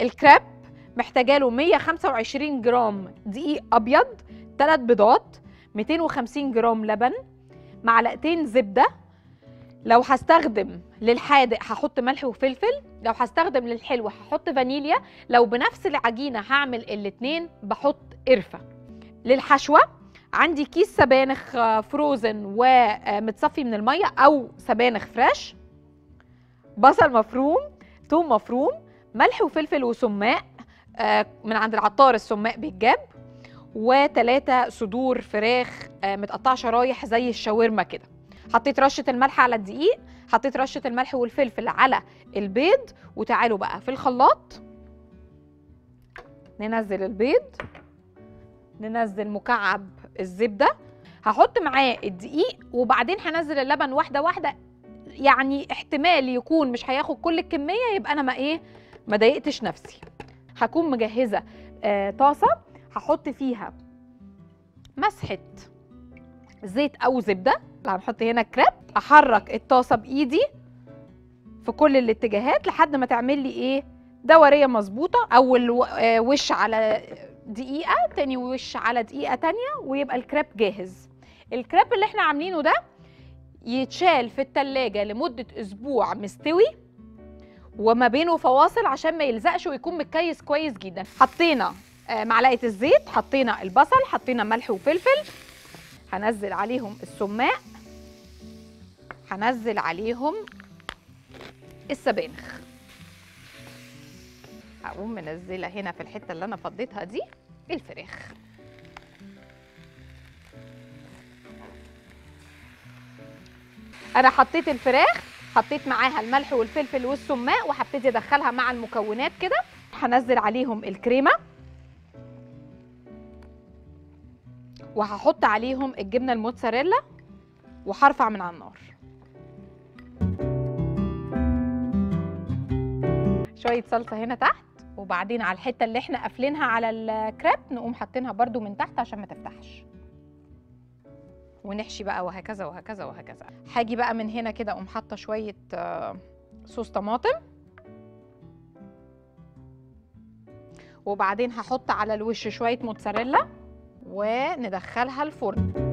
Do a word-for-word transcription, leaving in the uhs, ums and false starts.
الكريب محتاجه له مية وخمسة وعشرين جرام دقيق ابيض، ثلاث بيضات، ميتين وخمسين جرام لبن، معلقتين زبده. لو هستخدم للحادق هحط ملح وفلفل، لو هستخدم للحلو هحط فانيليا، لو بنفس العجينه هعمل الاتنين بحط قرفه. للحشوه عندي كيس سبانخ فروزن ومتصفي من الميه او سبانخ فريش، بصل مفروم، ثوم مفروم، ملح وفلفل وسماق من عند العطار، السماق بيتجاب، وتلاتة صدور فراخ متقطعه شرايح زي الشاورما كده. حطيت رشه الملح على الدقيق، حطيت رشه الملح والفلفل على البيض، وتعالوا بقى في الخلاط ننزل البيض، ننزل مكعب الزبده، هحط معاه الدقيق، وبعدين هنزل اللبن واحده واحده. يعني احتمال يكون مش هياخد كل الكميه، يبقى انا ما ايه ما ضايقتش نفسي. هكون مجهزه آه طاسه هحط فيها مسحه زيت او زبده، هنحط هنا كريب، احرك الطاسه بايدي في كل الاتجاهات لحد ما تعمل لي ايه دوريه مظبوطه. اول وش على دقيقه، تاني وش على دقيقه تانيه، ويبقى الكريب جاهز. الكريب اللي احنا عاملينه ده يتشال في التلاجة لمدة أسبوع مستوي وما بينه فواصل عشان ما يلزقش ويكون متكيس كويس جدا. حطينا معلقة الزيت، حطينا البصل، حطينا ملح وفلفل، هنزل عليهم السماق، هنزل عليهم السبانخ. هقوم منزلة هنا في الحتة اللي أنا فضيتها دي الفراخ. انا حطيت الفراخ، حطيت معاها الملح والفلفل والسماق، وهبتدي ادخلها مع المكونات كده. هنزل عليهم الكريمه، وهحط عليهم الجبنه الموتزاريلا، وهرفع من على النار. شويه صلصه هنا تحت، وبعدين على الحته اللي احنا قافلينها على الكريب نقوم حاطينها برده من تحت عشان ما تفتحش، ونحشي بقى وهكذا وهكذا وهكذا. هاجي بقى من هنا كده اقوم حاطه شويه صوص طماطم، وبعدين هحط على الوش شويه موتزاريلا، وندخلها الفرن.